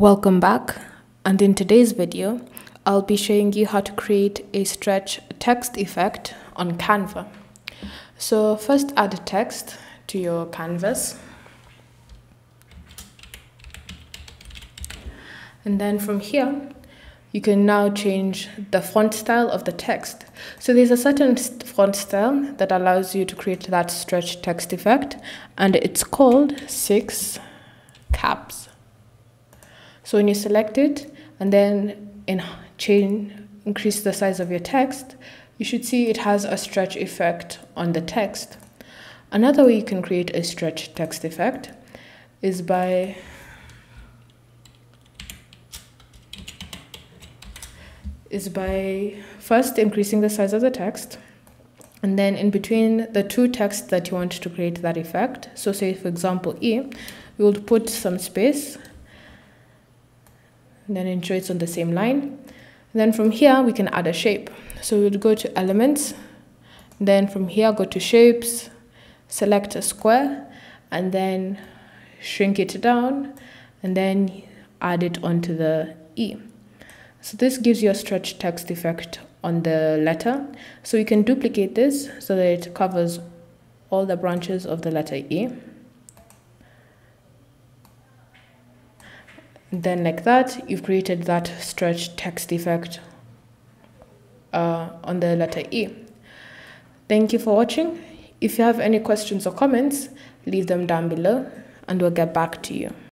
Welcome back, and in today's video I'll be showing you how to create a stretch text effect on Canva. So first, add a text to your canvas, and then from here you can now change the font style of the text. So there's a certain font style that allows you to create that stretch text effect, and it's called Six Caps. So when you select it and then increase the size of your text, you should see it has a stretch effect on the text. Another way you can create a stretch text effect is by first increasing the size of the text, and then in between the two texts that you want to create that effect, so say for example E, you would put some space. Then ensure it's on the same line. And then from here we can add a shape. So we'll go to Elements, then from here go to Shapes, select a square, and then shrink it down, and then add it onto the E. So this gives you a stretch text effect on the letter. So you can duplicate this so that it covers all the branches of the letter E. Then like that, you've created that stretch text effect on the letter E. Thank you for watching. If you have any questions or comments, leave them down below and we'll get back to you.